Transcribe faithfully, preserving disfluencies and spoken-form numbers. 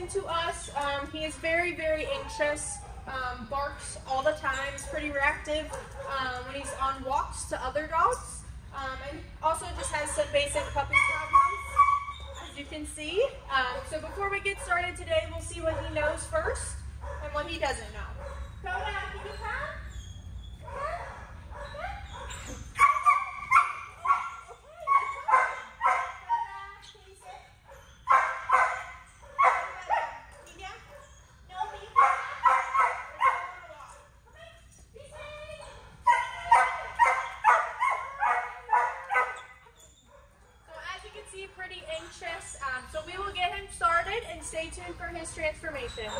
listening to us. Um, he is very, very anxious, um, barks all the time, is pretty reactive um, when he's on walks to other dogs, um, and also just has some basic puppy problems, as you can see. Um, so before we get started today, we'll see what he knows first and what he doesn't know. Koda, can you come? Pretty anxious, um, so we will get him started and stay tuned for his transformation.